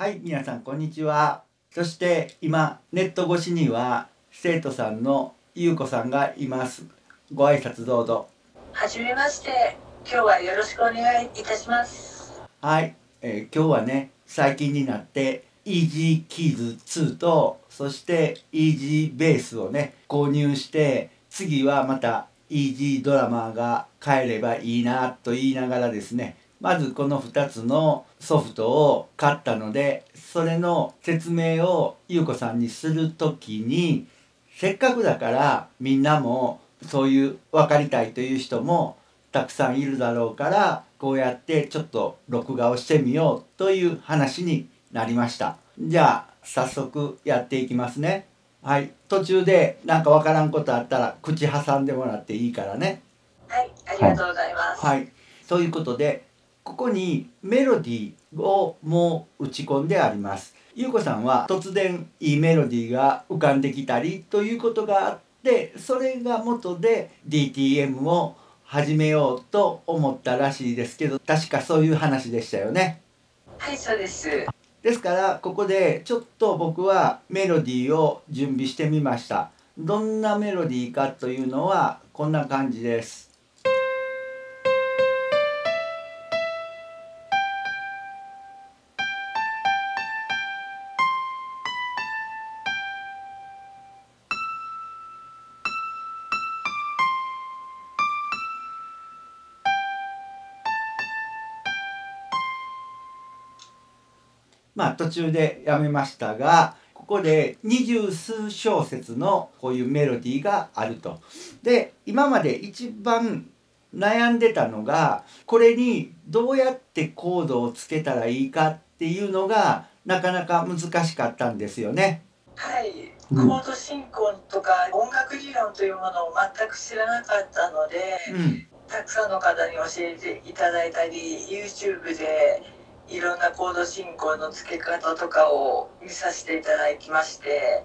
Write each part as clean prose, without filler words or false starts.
はい、皆さんこんにちは。そして今ネット越しには生徒さんのゆうこさんがいます。ご挨拶どうぞ。はじめまして。今日はよろしくお願いいたします。はい、今日はね、最近になってEZ Keys 2とそして EZ Bass をね購入して、次はまた EZ ドラマーが買えればいいなと言いながらですね、まずこの2つのソフトを買ったので、それの説明をゆうこさんにする時に、せっかくだからみんなもそういう分かりたいという人もたくさんいるだろうから、こうやってちょっと録画をしてみようという話になりました。じゃあ早速やっていきますね。はい、途中でなんかわからんことあったら口挟んでもらっていいからね。はい、ありがとうございます。はい、ということでここにメロディーをもう打ち込んであります。ゆうこさんは突然いいメロディーが浮かんできたりということがあって、それが元で DTM を始めようと思ったらしいですけど、確かそういう話でしたよね。はい、そうです。ですからここでちょっと僕はメロディーを準備してみました。どんなメロディーかというのはこんな感じです。まあ途中でやめましたが、ここで二十数小節のこういうメロディーがあると。で、今まで一番悩んでたのが、これにどうやってコードをつけたらいいかっていうのがなかなか難しかったんですよね。はい、コード進行とか音楽理論というものを全く知らなかったので、たくさんの方に教えていただいたり、 YouTube でいろんなコード進行の付け方とかを見させていただきまして、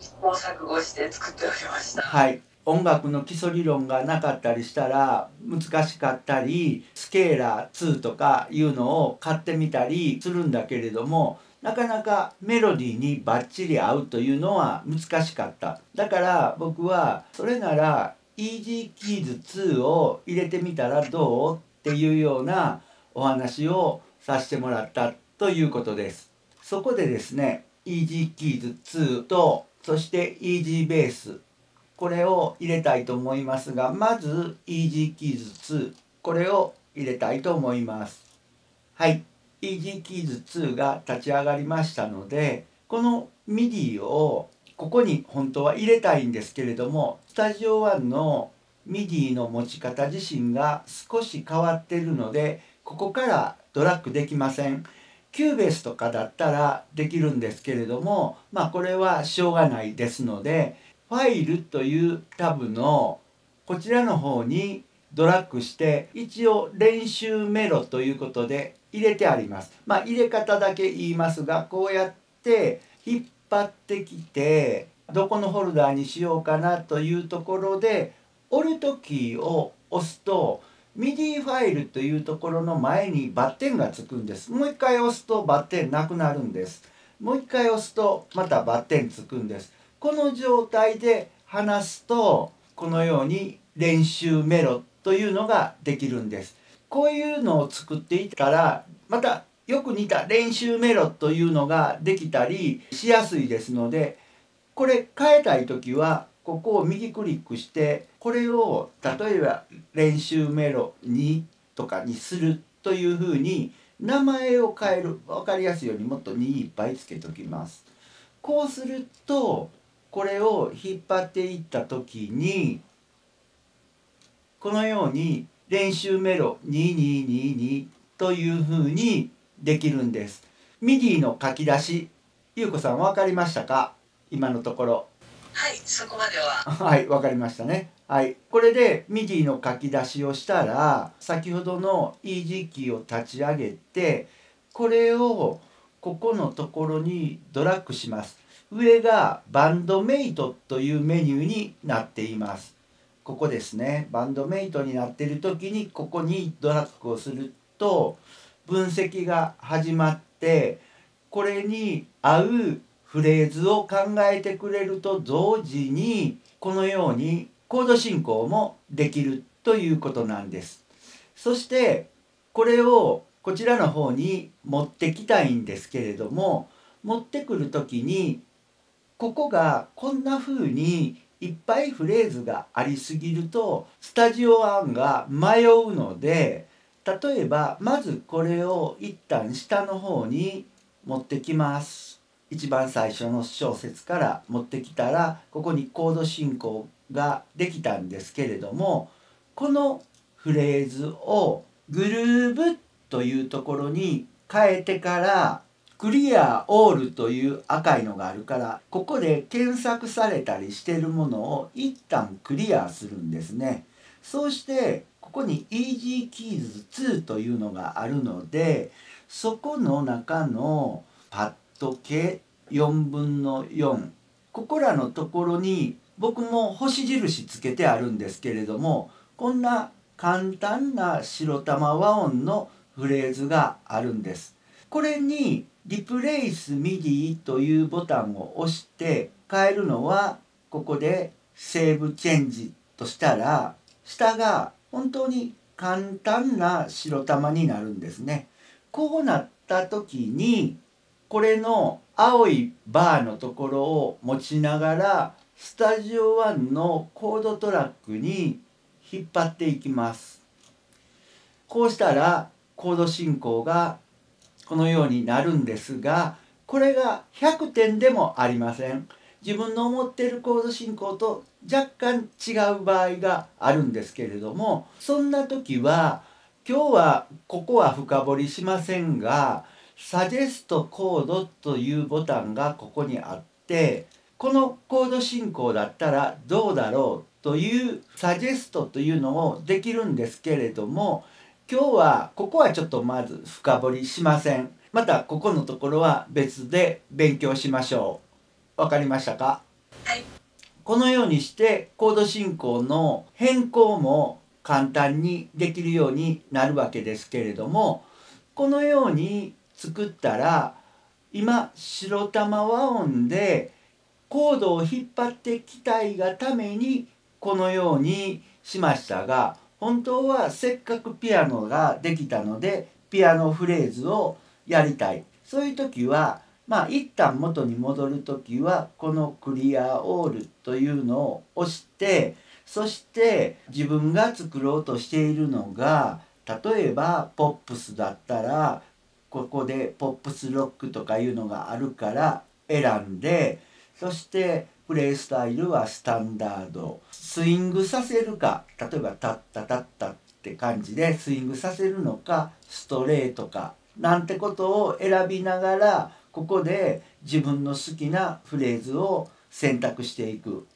試行錯誤して作っておりました。はい、音楽の基礎理論がなかったりしたら難しかったり、スケーラー2とかいうのを買ってみたりするんだけれども、なかなかメロディーにバッチリ合うというのは難しかった。だから僕はそれなら EZ Keys 2 を入れてみたらどうっていうようなお話をさせてもらったということです。そこでですね、EZ Keys 2 とそして EZ Bass、 これを入れたいと思いますが、まず EZ Keys 2、これを入れたいと思います。はい、EZ Keys 2 が立ち上がりましたので、この MIDI をここに本当は入れたいんですけれども、スタジオ1の MIDI の持ち方自身が少し変わってるので、ここからドラッグできません。キューベースとかだったらできるんですけれども、まあこれはしょうがないですので、ファイルというタブのこちらの方にドラッグして、一応練習メロということで入れてあります。まあ入れ方だけ言いますが、こうやって引っ張ってきて、どこのフォルダーにしようかなというところでオルトキーを押すと、MIDI ファイルというところの前にバッテンがつくんです。もう一回押すとバッテンなくなるんです。もう一回押すとまたバッテンつくんです。この状態で離すと、このように練習メロというのができるんです。こういうのを作っていたら、またよく似た練習メロというのができたりしやすいですので、これ変えたい時は、ここを右クリックして、これを例えば練習メロ2とかにするというふうに名前を変える。分かりやすいようにもっと2いっぱいつけときます。こうすると、これを引っ張っていった時に、このように練習メロ2222というふうにできるんです。 MIDI の書き出し、ゆうこさん分かりましたか？今のところ。はい、そこまでは。はい、わかりましたね。はい、これで MIDI の書き出しをしたら、先ほどの EZ キーを立ち上げて、これをここのところにドラッグします。上がバンドメイトというメニューになっています。ここですね。バンドメイトになっている時に、ここにドラッグをすると分析が始まって、これに合うフレーズを考えてくれると同時に、このようにコード進行もできるということなんです。そしてこれをこちらの方に持ってきたいんですけれども、持ってくる時にここがこんな風にいっぱいフレーズがありすぎるとスタジオ案が迷うので、例えばまずこれを一旦下の方に持ってきます。一番最初の小節から持ってきたら、ここにコード進行ができたんですけれども、このフレーズをグルーブというところに変えてから、クリアオールという赤いのがあるから、ここで検索されたりしているものを一旦クリアするんですね。そうしてここに EZ Keys 2というのがあるので、そこの中のパッド系4分の4、ここらのところに僕も星印つけてあるんですけれども、こんな簡単な白玉和音のフレーズがあるんです。これにリプレイスミディというボタンを押して変えるのは、ここでセーブチェンジとしたら、下が本当に簡単な白玉になるんですね。こうなった時にこれの青いバーのところを持ちながら、スタジオ1のコードトラックに引っ張っていきます。こうしたらコード進行がこのようになるんですが、これが100点でもありません。自分の思っているコード進行と若干違う場合があるんですけれども、そんな時は今日はここは深掘りしませんが、サジェストコードというボタンがここにあって、このコード進行だったらどうだろうというサジェストというのをできるんですけれども、今日はここはちょっとまず深掘りしません。またここのところは別で勉強しましょう。わかりましたか？はい。このようにしてコード進行の変更も簡単にできるようになるわけですけれども、このように作ったら、今白玉和音でコードを引っ張ってきたいがためにこのようにしましたが、本当はせっかくピアノができたのでピアノフレーズをやりたい。そういう時は一旦元に戻る時はこのクリアオールというのを押して、そして自分が作ろうとしているのが、例えばポップスだったらここでポップスロックとかいうのがあるから選んで、そしてプレイスタイルはスタンダード、スイングさせるか、例えばタッタタッタって感じでスイングさせるのか、ストレートかなんてことを選びながら、ここで自分の好きなフレーズを選択していく。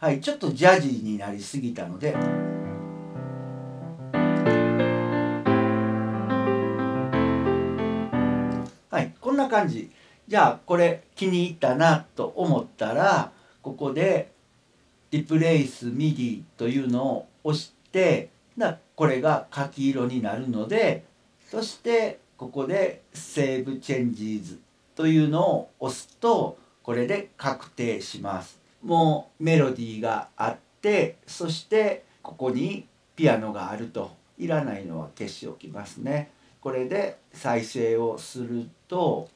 はい、ちょっとジャジーになりすぎたので。こんな感じ。じゃあこれ気に入ったなと思ったら、ここで「リプレイスミディ」というのを押して、これが書き色になるので、そしてここで「セーブチェンジーズ」というのを押すと、これで確定します。もうメロディーがあって、そしてここにピアノがあると。いらないのは消しておきますね。これで再生をすると、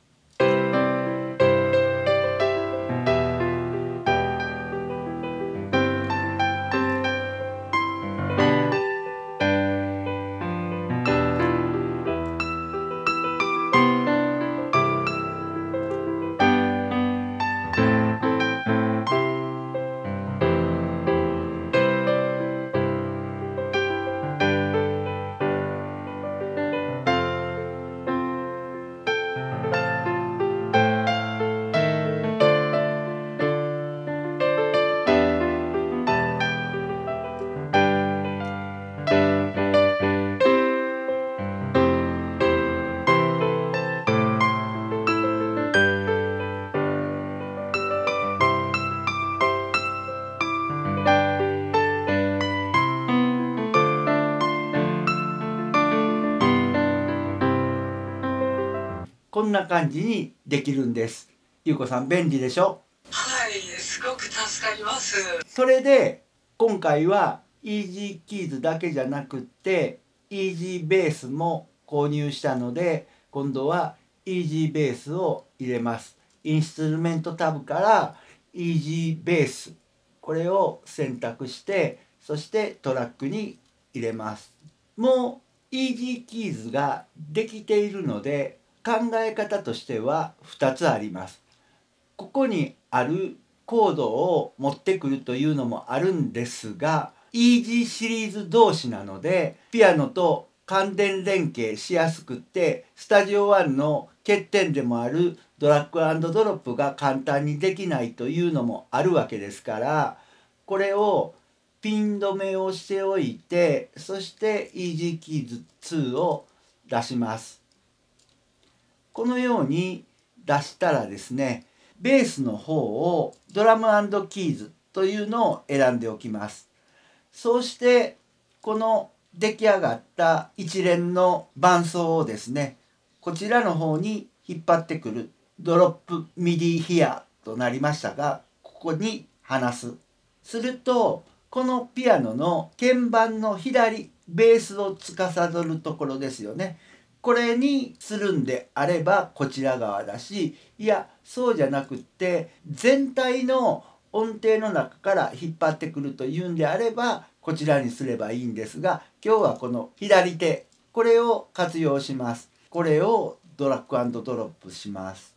こんな感じにできるんです。ゆうこさん便利でしょ？はい、すごく助かります。それで今回は EZ Keys だけじゃなくって EZ Bass も購入したので、今度は EZ Bass を入れます。インストゥルメントタブから EZ Bass、これを選択して、そしてトラックに入れます。もう EZ Keys ができているので、考え方としては2つあります。ここにあるコードを持ってくるというのもあるんですが、 EZ シリーズ同士なのでピアノと感電連携しやすくって、スタジオ1の欠点でもあるドラッグ&ドロップが簡単にできないというのもあるわけですから、これをピン止めをしておいて、そして EZkeys 2を出します。このように出したらですね、ベースの方をドラム&キーズというのを選んでおきます。そうしてこの出来上がった一連の伴奏をですね、こちらの方に引っ張ってくる。ドロップミディヒアとなりましたが、ここに離す。するとこのピアノの鍵盤の左、ベースを司るところですよね。これにするんであればこちら側だし、いやそうじゃなくって全体の音程の中から引っ張ってくるというんであればこちらにすればいいんですが、今日はこの左手、これを活用します。これをドラッグ&ドロップします。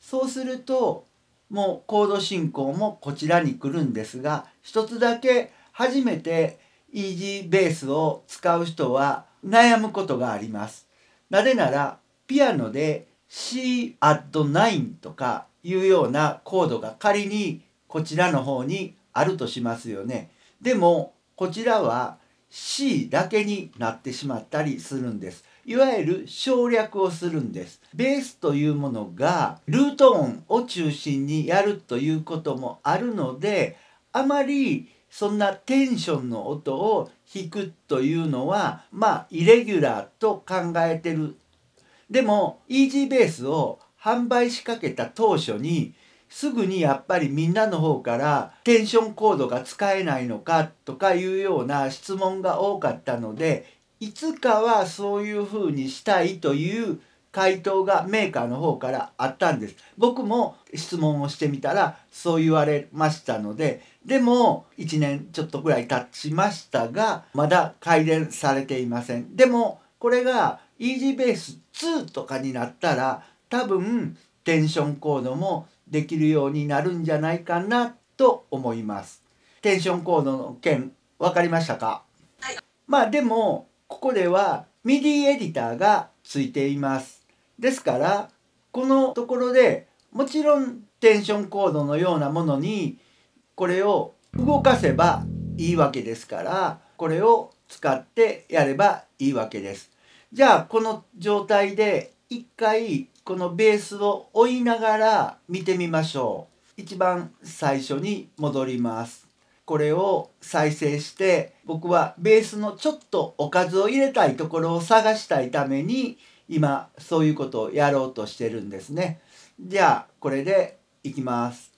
そうするともうコード進行もこちらに来るんですが、一つだけ初めて EZ ベースを使う人は悩むことがあります。なぜならピアノで C@9 とかいうようなコードが仮にこちらの方にあるとしますよね。でもこちらは C だけになってしまったりするんです。いわゆる省略をするんです。ベースというものがルート音を中心にやるということもあるので、あまりそんなテンションの音を弾くというのはイレギュラーと考えてる。でも EZ ベースを販売しかけた当初にすぐにやっぱりみんなの方からテンションコードが使えないのかとかいうような質問が多かったので、いつかはそういう風にしたいという回答がメーカーの方からあったんです。僕も質問をしてみたらそう言われましたので、でも1年ちょっとぐらい経ちましたが、まだ改善されていません。でもこれが EZ ベース2とかになったら多分テンションコードもできるようになるんじゃないかなと思います。テンションコードの件分かりましたか？はい。でもここでは MIDI エディターがついています。ですからこのところでもちろんテンションコードのようなものにこれを動かせばいいわけですから、これを使ってやればいいわけです。じゃあこの状態で一回このベースを追いながら見てみましょう。一番最初に戻ります。これを再生して、僕はベースのちょっとおかずを入れたいところを探したいために今そういうことをやろうとしてるんですね。じゃあこれでいきます。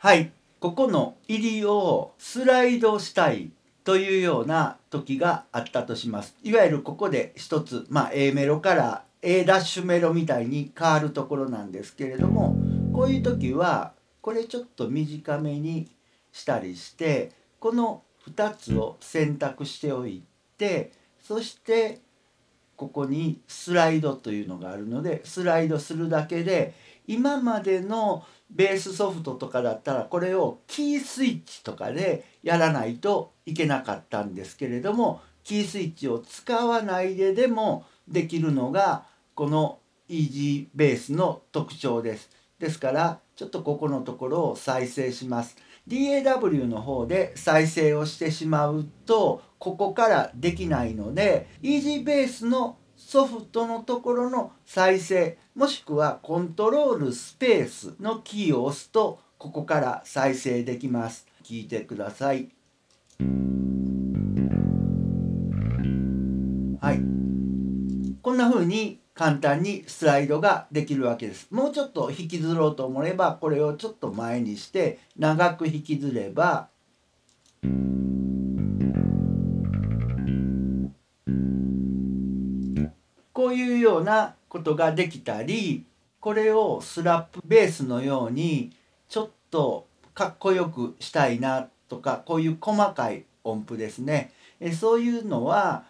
はい。ここの入りをスライドしたいというような時があったとします。いわゆるここで一つ、A メロから A' メロみたいに変わるところなんですけれども、こういう時はこれちょっと短めにしたりして、この2つを選択しておいて、そしてここにスライドというのがあるので、スライドするだけで、今までのベースソフトとかだったらこれをキースイッチとかでやらないといけなかったんですけれども、キースイッチを使わないででもできるのがこの EZ ベースの特徴です。ですからちょっとここのところを再生します。DAW の方で再生をしてしまうとここからできないので EZ ベースのソフトのところの再生もしくはコントロールスペースのキーを押すとここから再生できます。聴いてください。はい、こんな風に簡単にスライドができるわけです。もうちょっと引きずろうと思えばこれをちょっと前にして長く引きずればこういうようなことができたり、これをスラップベースのようにちょっとかっこよくしたいなとか、こういう細かい音符ですね、そういうのは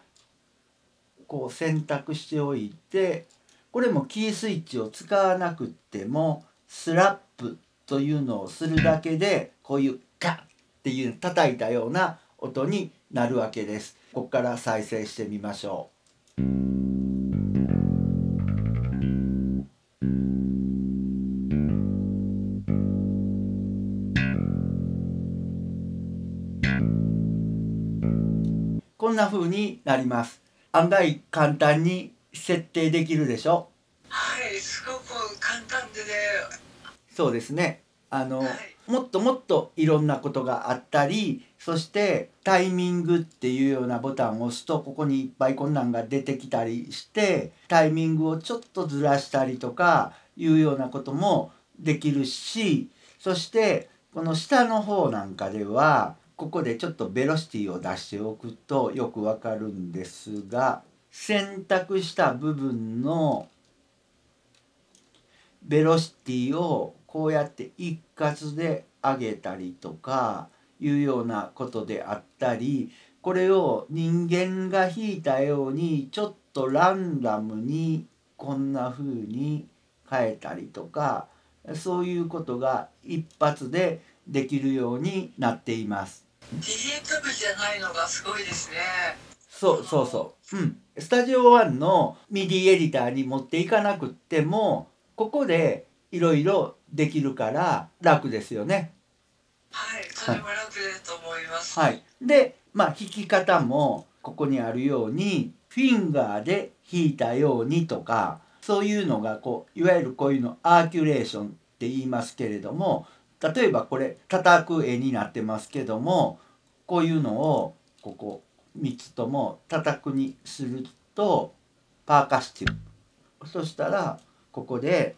こう選択しておいて、これもキースイッチを使わなくてもスラップというのをするだけでこういうガッっていう叩いたような音になるわけです。ここから再生してみましょう。こんな風になります。案外簡単に設定できるでしょ。はい、すごく簡単でね。そうですね。もっともっといろんなことがあったり、そしてタイミングっていうようなボタンを押すとここにいっぱいこんなんが出てきたりして、タイミングをちょっとずらしたりとかいうようなこともできるし、そしてこの下の方なんかでは。ここでちょっとベロシティを出しておくとよくわかるんですが、選択した部分のベロシティをこうやって一括で上げたりとかいうようなことであったり、これを人間が弾いたようにちょっとランダムにこんな風に変えたりとか、そういうことが一発でできるようになっています。DAW じゃないのがすごいですね。そうそうそう。うん。スタジオワンの MIDI エディターに持っていかなくってもここでいろいろできるから楽ですよね。はい、それも楽だと思います。はい。で、弾き方もここにあるようにフィンガーで弾いたようにとか、そういうのがこういわゆるこういうのアーキュレーションって言いますけれども、例えばこれ叩く絵になってますけども、こういうのをここ3つとも叩くにするとパーカッシブ、そしたらここで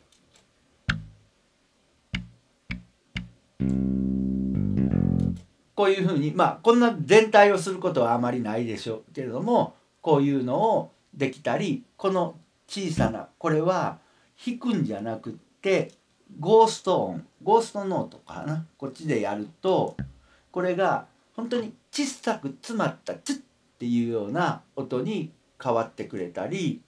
こういうふうに、こんな全体をすることはあまりないでしょうけれども、こういうのをできたり、この小さなこれは弾くんじゃなくってゴースト音、ゴーストノートかな、こっちでやるとこれが本当に小さく詰まったチュッっていうような音に変わってくれたり、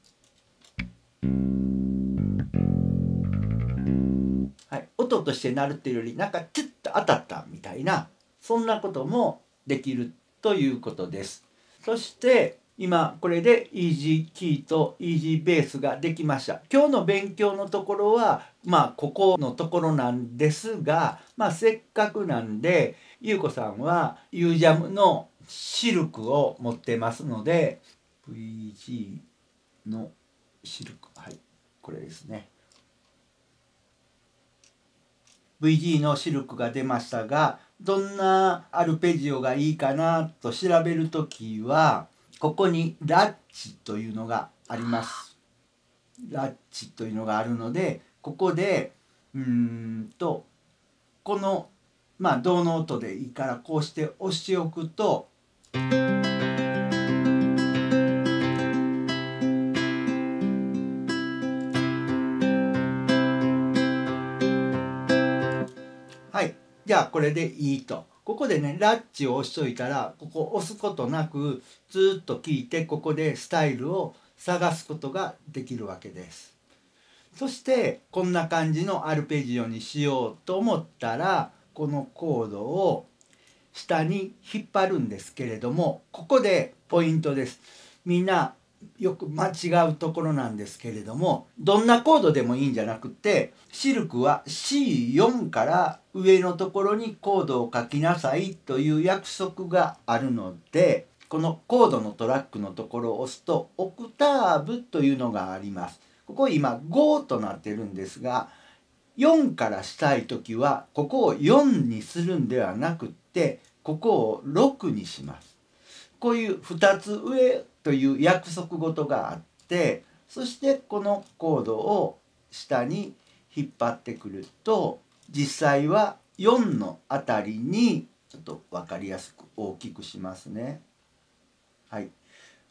はい、音として鳴るっていうよりなんかチュッと当たったみたいな、そんなこともできるということです。そして今これで EZ キーと EZ ベースができました。今日の勉強のところはここのところなんですが、せっかくなんでゆうこさんは UJAM のシルクを持ってますので VG のシルク、はい、これですね。VG のシルクが出ましたが、どんなアルペジオがいいかなと調べるときはここにラッチというのがあります。ラッチというのがあるので、ここでこの銅の音でいいからこうして押しておくと、はい、じゃあこれでいいと。ここでねラッチを押しといたら、ここを押すことなくずっと聴いて、ここでスタイルを探すことができるわけです。そしてこんな感じのアルペジオにしようと思ったら、このコードを下に引っ張るんですけれども、ここでポイントです。みんなよく間違うところなんですけれども、どんなコードでもいいんじゃなくて、シルクは C4 から上のところにコードを書きなさいという約束があるので、このコードのトラックのところを押すとオクターブというのがあります。ここ今5となってるんですが、4からしたい時はここを4にするんではなくってここを6にします。こういう2つ上という約束事があって、そしてこのコードを下に引っ張ってくると、実際は4のあたりにちょっと分かりやすく大きくしますね。はい、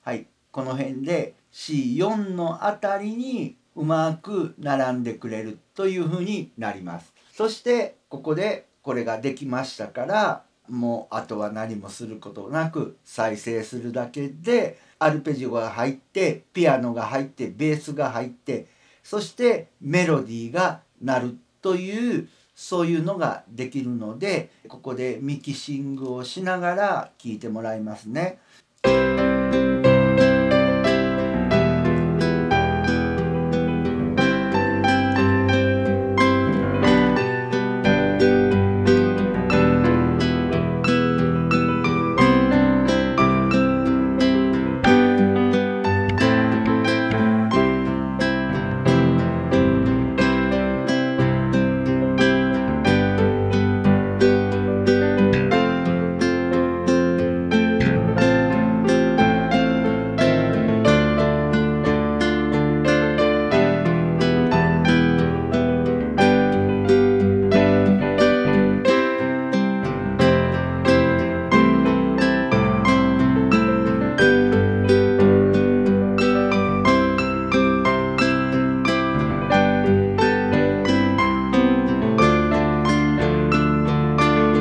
はい、この辺で C4 のあたりにうまく並んでくれるというふうになります。そしてここでこれができましたから、もうあとは何もすることなく再生するだけで、アルペジオが入ってピアノが入ってベースが入って、そしてメロディーが鳴るという、そういうのができるので、ここでミキシングをしながら聴いてもらいますね。ゆ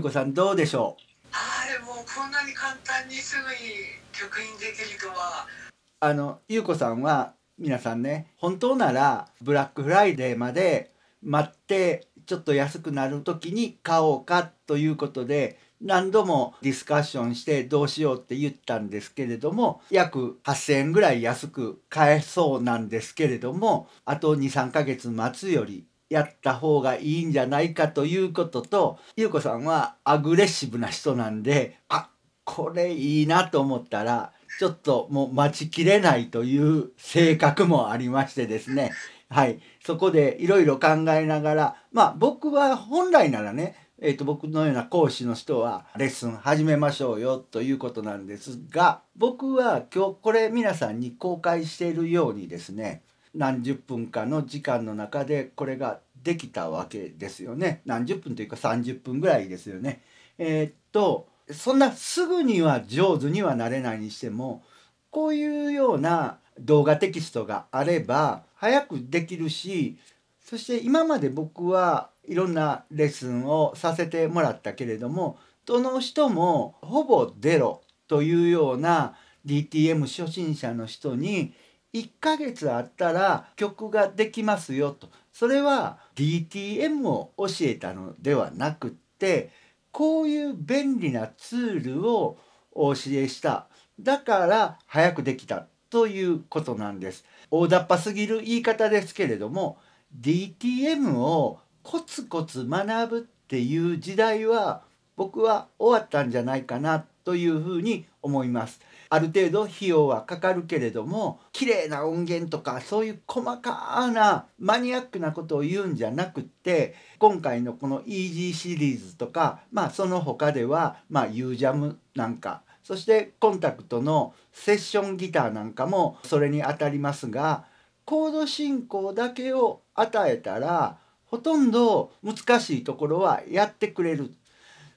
うこさん、どうでしょう？はい、もうこんなに簡単にすぐに曲にできるとは。ゆうこさんは皆さんね、本当ならブラックフライデーまで待ってちょっと安くなる時に買おうかということで何度もディスカッションしてどうしようって言ったんですけれども、約 8,000 円ぐらい安く買えそうなんですけれども、あと 2,3 ヶ月待つよりやった方がいいんじゃないかということと、ゆうこさんはアグレッシブな人なんで、あ、これいいなと思ったらちょっともう待ちきれないという性格もありましてですね、はい、そこでいろいろ考えながら、まあ僕は本来ならね、僕のような講師の人はレッスン始めましょうよということなんですが、僕は今日これ皆さんに公開しているようにですね、何十分かの時間の中でこれができたわけですよね。何十分というか30分ぐらいですよね。そんなすぐには上手にはなれないにしても、こういうような動画テキストがあれば早くできるし、そして今まで僕はいろんなレッスンをさせてもらったけれども、どの人もほぼゼロというような DTM 初心者の人に1ヶ月あったら曲ができますよと、それは DTM を教えたのではなくって、こういう便利なツールをお教えした、だから早くできたということなんです。大雑把すぎる言い方ですけれども、 DTM をコツコツ学ぶっていう時代は僕は終わったんじゃないかなというふうに思います。ある程度費用はかかるけれども、綺麗な音源とかそういう細かなマニアックなことを言うんじゃなくって、今回のこの EZ シリーズとか、まあその他では、まあ、UJAM なんか、そしてコンタクトのセッションギターなんかもそれにあたりますが、コード進行だけを与えたらほとんど難しいところはやってくれる。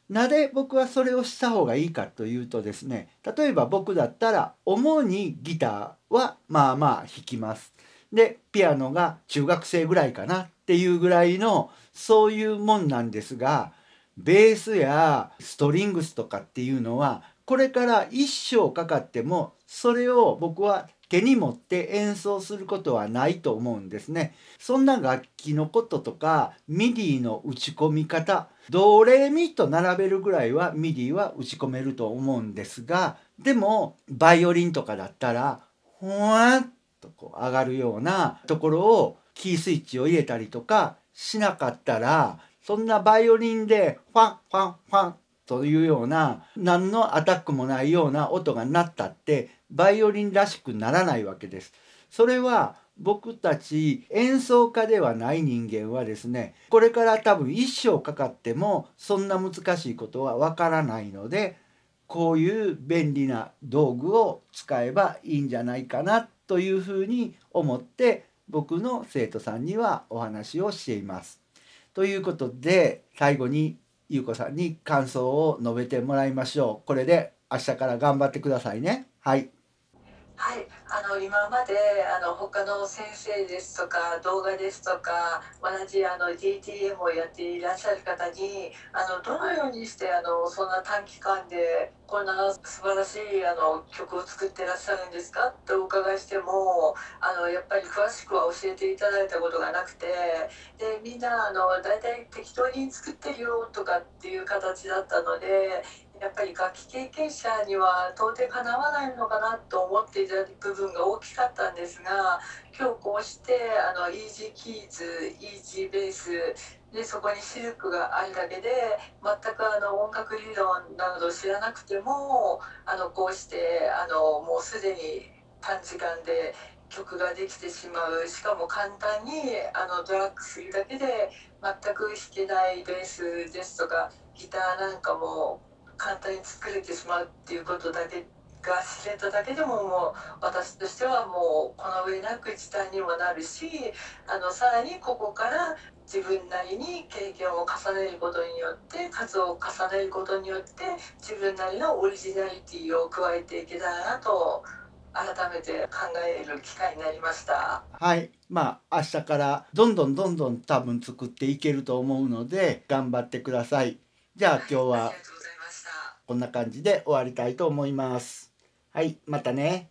なぜ僕はそれをした方がいいかというとですね、例えば僕だったら主にギターはまあまあ弾きます。で、ピアノが中学生ぐらいかなっていうぐらいの、そういうもんなんですが、ベースやストリングスとかっていうのはこれから一生かかってもそれを僕は手に持って演奏することはないと思うんですね。そんな楽器のこととかミディの打ち込み方、ドレミと並べるぐらいはミディは打ち込めると思うんですが、でもバイオリンとかだったらふわっとこう上がるようなところをキースイッチを入れたりとかしなかったら、そんなバイオリンでファンファンファンというような何のアタックもないような音が鳴ったってバイオリンらしくならないわけです。それは僕たち演奏家ではない人間はですね、これから多分一生かかってもそんな難しいことはわからないので、こういう便利な道具を使えばいいんじゃないかなというふうに思って僕の生徒さんにはお話をしています。ということで最後にゆうこさんに感想を述べてもらいましょう。これで明日から頑張ってくださいね。はい。はい、今まで他の先生ですとか動画ですとか同じDTM をやっていらっしゃる方にどのようにしてそんな短期間でこんな素晴らしい曲を作ってらっしゃるんですかってお伺いしてもやっぱり詳しくは教えていただいたことがなくて、でみんな大体適当に作ってるよとかっていう形だったので。やっぱり楽器経験者には到底かなわないのかなと思っていた部分が大きかったんですが、今日こうしてEZ Keys、EZ Bassでそこにシルクがあるだけで全く音楽理論など知らなくてもこうしてもうすでに短時間で曲ができてしまう、しかも簡単にドラッグするだけで全く弾けないベースですとかギターなんかも簡単に作れてしまうっていうことだけが知れただけでも、もう私としてはもうこの上なく時短にもなるし、さらにここから自分なりに経験を重ねることによって数を重ねることによって自分なりのオリジナリティを加えていけたらなと改めて考える機会になりました。はい、まあ明日からどんどん多分作っていけると思うので頑張ってください。じゃあ今日は、はい、こんな感じで終わりたいと思います。はい、またね。